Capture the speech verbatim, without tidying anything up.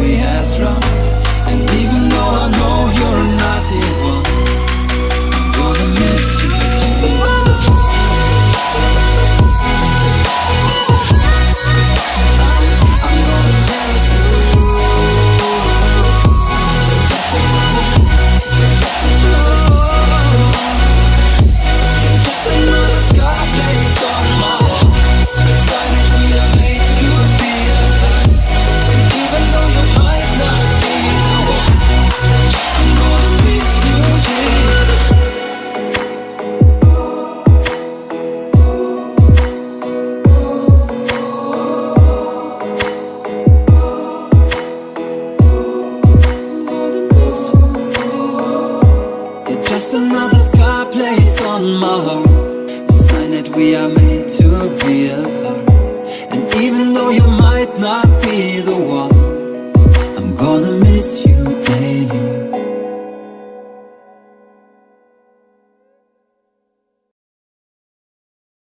we had drowned. And even though I know you're not the one, I'm gonna miss you too. I'm gonna miss you too. Just another, just another, just another scar placed on my wall. Silent we are made to feel, and even though you might not be the one, I'm gonna miss you dear. You're just another scar placed on my heart, a sign that we are made to be apart. And even though you might not be the one,